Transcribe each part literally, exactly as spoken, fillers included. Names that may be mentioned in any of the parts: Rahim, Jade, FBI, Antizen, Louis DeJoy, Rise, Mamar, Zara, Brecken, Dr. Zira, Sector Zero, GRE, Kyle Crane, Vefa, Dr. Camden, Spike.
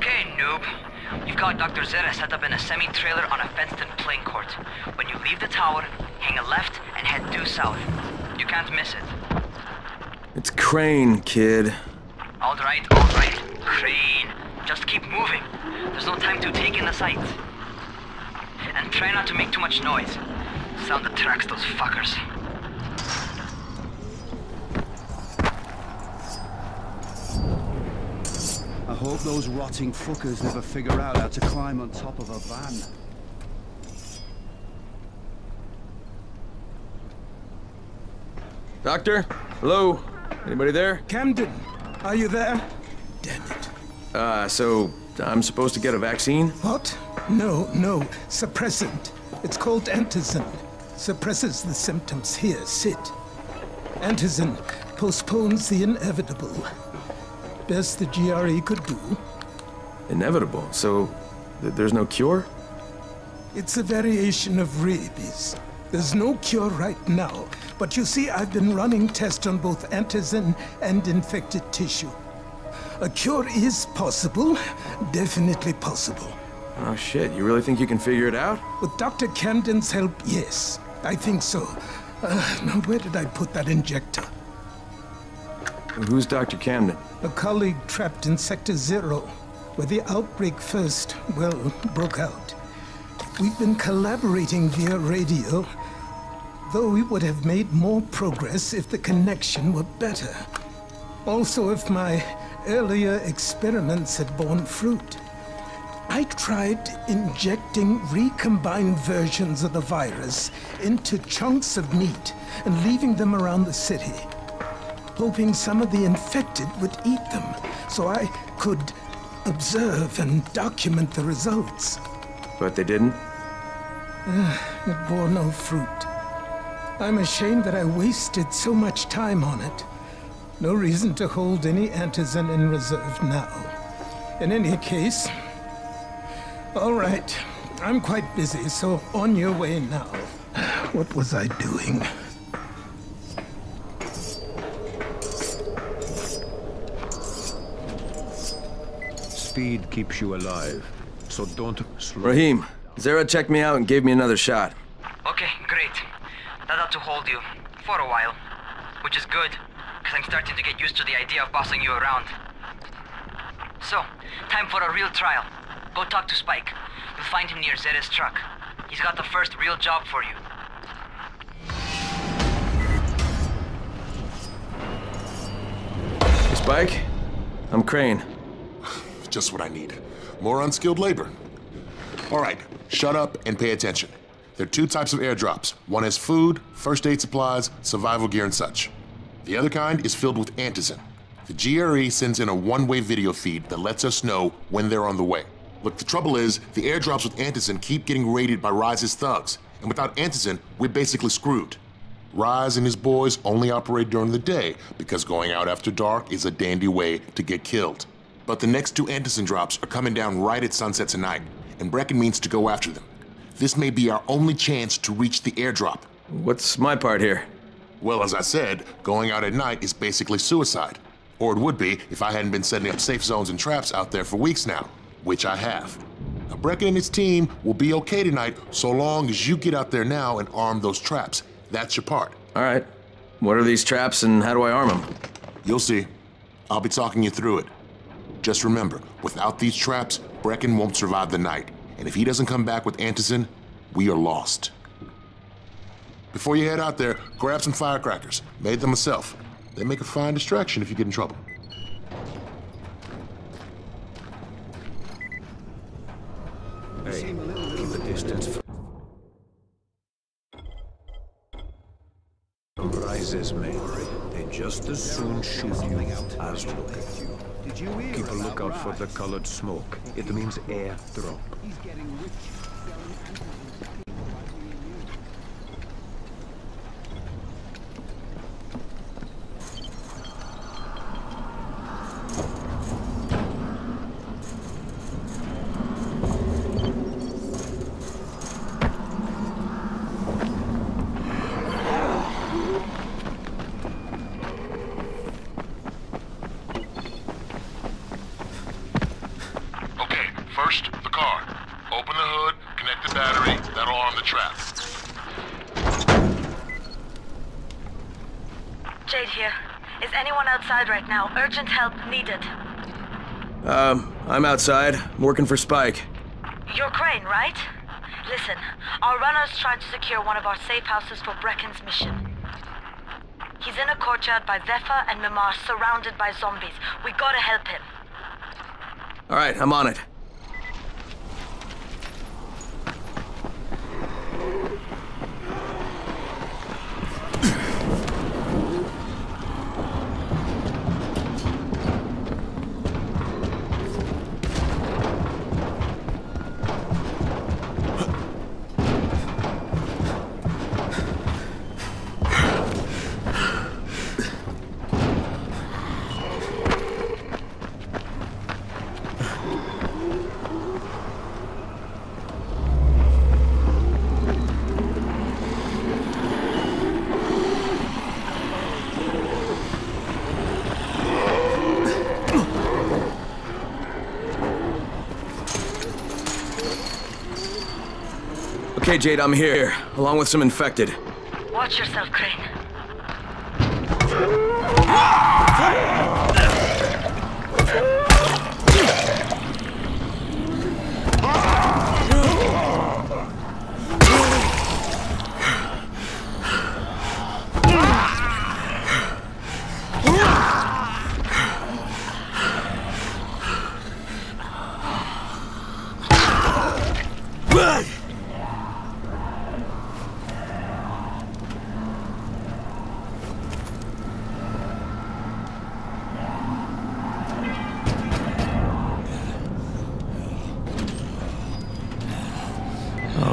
Okay, noob. You've got Doctor Zira set up in a semi-trailer on a fenced-in playing court. When you leave the tower, hang a left and head due south. You can't miss it. It's Crane, kid. All right, all right. Crane. Just keep moving. There's no time to take in the sights. And try not to make too much noise. Sound attracts those fuckers. I hope those rotting fuckers never figure out how to climb on top of a van. Doctor? Hello? Anybody there? Camden, are you there? Damn it. Uh, so I'm supposed to get a vaccine? What? No, no. Suppressant. It's called Antizen. Suppresses the symptoms. Here, sit. Antizen postpones the inevitable. Best the G R E could do. Inevitable? So th there's no cure? It's a variation of rabies. There's no cure right now, but you see, I've been running tests on both antizen and infected tissue. A cure is possible, definitely possible. Oh shit, you really think you can figure it out? With Doctor Camden's help, yes. I think so. Uh, now where did I put that injector? Who's Doctor Camden? A colleague trapped in Sector Zero, where the outbreak first, well, broke out. We've been collaborating via radio, though we would have made more progress if the connection were better. Also, if my earlier experiments had borne fruit. I tried injecting recombined versions of the virus into chunks of meat and leaving them around the city, hoping some of the infected would eat them, so I could observe and document the results. But they didn't? Uh, it bore no fruit. I'm ashamed that I wasted so much time on it. No reason to hold any antizen in reserve now. In any case... All right, I'm quite busy, so on your way now. What was I doing? Speed keeps you alive, so don't slow. Rahim, Zara checked me out and gave me another shot. Okay, great. That ought to hold you for a while, which is good, because I'm starting to get used to the idea of bossing you around. So, time for a real trial. Go talk to Spike. You'll find him near Zara's truck. He's got the first real job for you. Hey, Spike, I'm Crane. Just what I need. More unskilled labor. All right, shut up and pay attention. There are two types of airdrops. One has food, first aid supplies, survival gear, and such. The other kind is filled with antizen. The G R E sends in a one-way video feed that lets us know when they're on the way. Look, the trouble is, the airdrops with antizen keep getting raided by Rise's thugs, and without antizen, we're basically screwed. Rise and his boys only operate during the day, because going out after dark is a dandy way to get killed. But the next two antizen drops are coming down right at sunset tonight, and Brecken means to go after them. This may be our only chance to reach the airdrop. What's my part here? Well, as I said, going out at night is basically suicide. Or it would be if I hadn't been setting up safe zones and traps out there for weeks now, which I have. Now, Brecken and his team will be okay tonight so long as you get out there now and arm those traps. That's your part. All right. What are these traps and how do I arm them? You'll see. I'll be talking you through it. Just remember, without these traps, Brecken won't survive the night. And if he doesn't come back with antizen, we are lost. Before you head out there, grab some firecrackers. Made them myself. They make a fine distraction if you get in trouble. Hey, keep a distance. Rise's men, they just as soon shoot you as look at you. Keep a lookout for the colored smoke. It means airdrop. First, the car. Open the hood, connect the battery, that'll arm the trap. Jade here. Is anyone outside right now? Urgent help needed. Um, I'm outside. I'm working for Spike. You're Crane, right? Listen, our runner's trying to secure one of our safe houses for Brecken's mission. He's in a courtyard by Vefa and Mamar, surrounded by zombies. We gotta help him. Alright, I'm on it. Okay, Jade, I'm here, along with some infected. Watch yourself, Crane.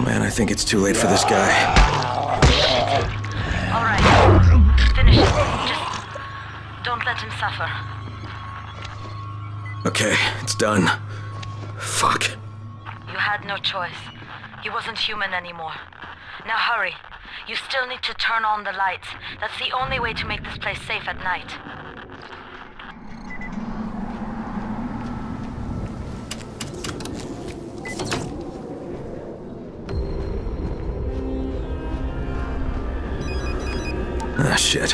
I think it's too late for this guy. All right, finish it. Just don't let him suffer. Okay, it's done. Fuck. You had no choice. He wasn't human anymore. Now hurry. You still need to turn on the lights. That's the only way to make this place safe at night. Ah, shit.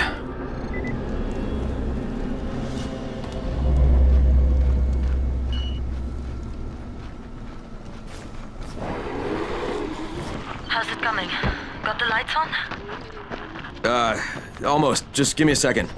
How's it coming? Got the lights on? Uh, almost. Just give me a second.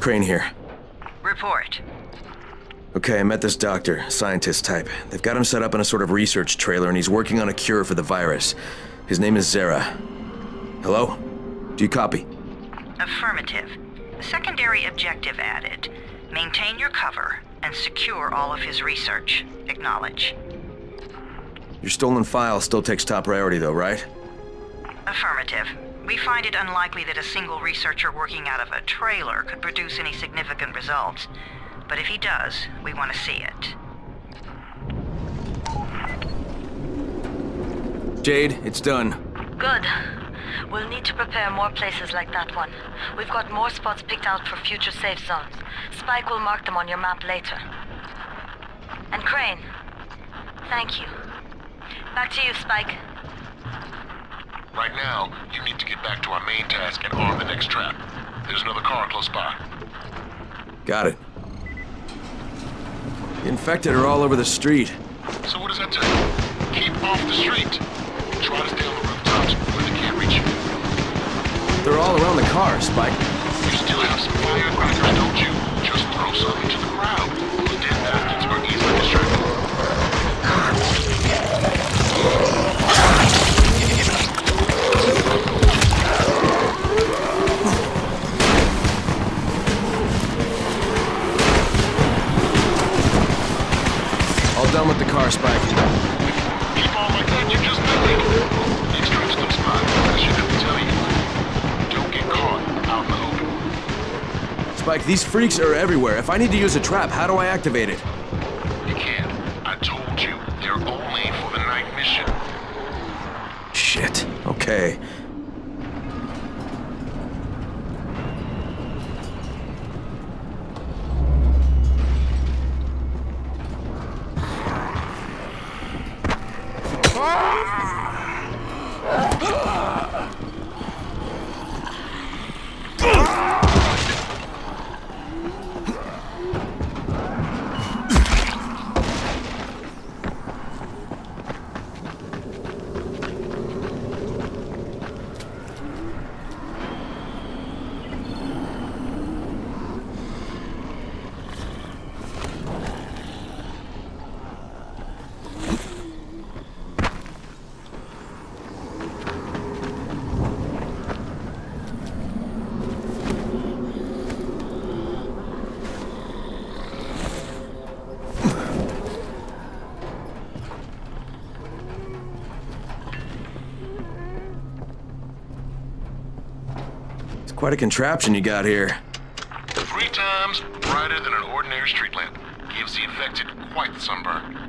Crane here. Report. Okay, I met this doctor, scientist type. They've got him set up in a sort of research trailer and he's working on a cure for the virus. His name is Zara. Hello? Do you copy? Affirmative. Secondary objective added. Maintain your cover and secure all of his research. Acknowledge. Your stolen file still takes top priority though, right? Affirmative. We find it unlikely that a single researcher working out of a trailer could produce any significant results. But if he does, we want to see it. Jade, it's done. Good. We'll need to prepare more places like that one. We've got more spots picked out for future safe zones. Spike will mark them on your map later. And Crane, thank you. Back to you, Spike. Right now, you need to get back to our main task and arm the next trap. There's another car close by. Got it. The infected are all over the street. So what does that tell you? Keep off the street. Try to stay on the rooftops where they can't reach you. They're all around the car, Spike. You still have some firecrackers, don't you? Just throw some into the crowd. Those dead bastards are easily distracted. Done with the car, Spike. Spike, these freaks are everywhere. If I need to use a trap, how do I activate it? You can't. I told you, they're only for the night mission. Shit. Okay. Quite a contraption you got here. Three times brighter than an ordinary street lamp. Gives the infected quite the sunburn.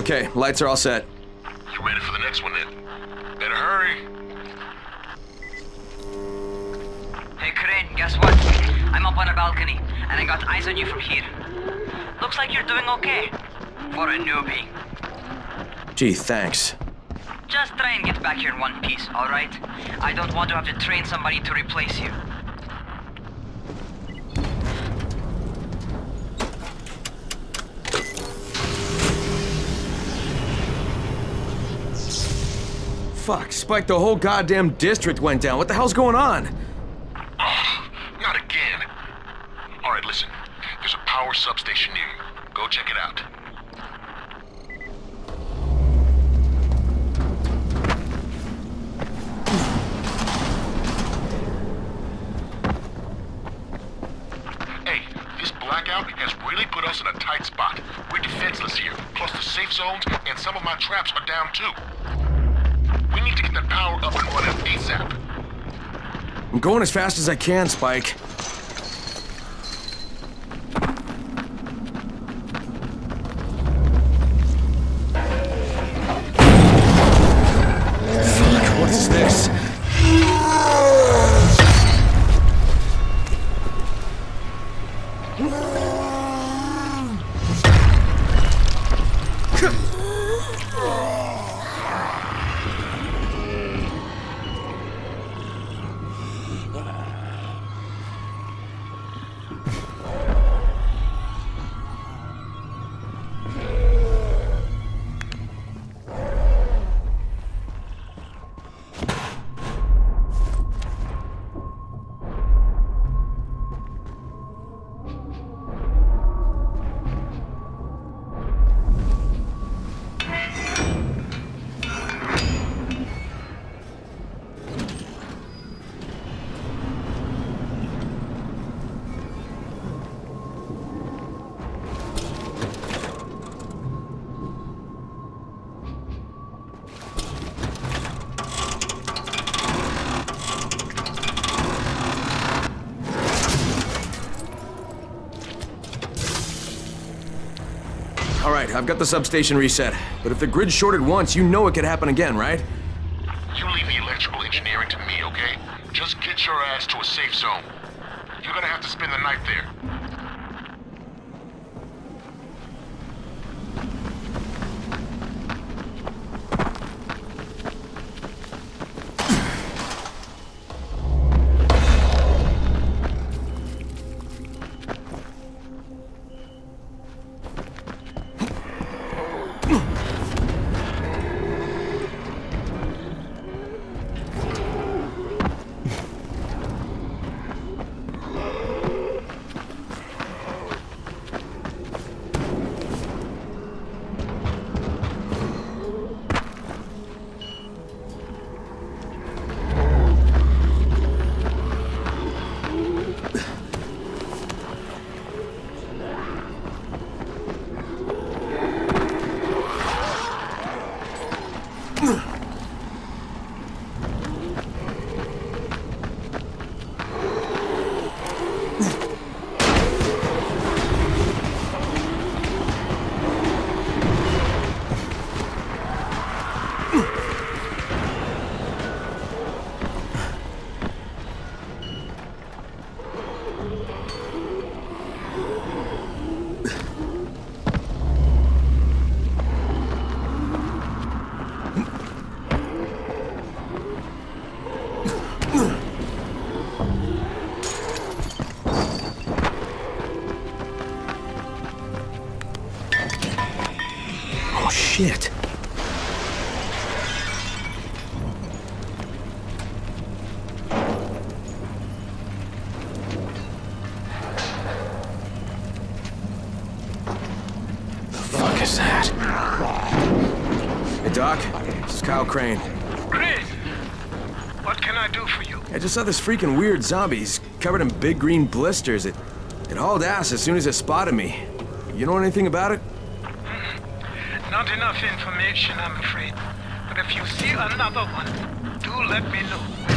Okay, lights are all set. You ready for the next one then? Better hurry. Hey Crane, guess what? I'm up on a balcony, and I got eyes on you from here. Looks like you're doing okay. For a newbie. Gee, thanks. Just try and get back here in one piece, alright? I don't want to have to train somebody to replace you. Fuck, Spike, the whole goddamn district went down. What the hell's going on? Oh, not again. All right, listen. There's a power substation near you. Go check it out. Hey, this blackout has really put us in a tight spot. We're defenseless here. Plus the safe zones and some of my traps are down too. We need to get the power up and running ASAP. I'm going as fast as I can, Spike. All right, I've got the substation reset. But if the grid shorted once, you know it could happen again, right? You leave the electrical engineering to me, okay? Just get your ass to a safe zone. You're gonna have to spend the night there. Shit. The fuck is that? Hey, Doc. This is Kyle Crane. Chris! What can I do for you? I just saw this freaking weird zombie. He's covered in big green blisters. It, it hauled ass as soon as it spotted me. You know anything about it? Not enough information, I'm afraid. But if you see another one, do let me know.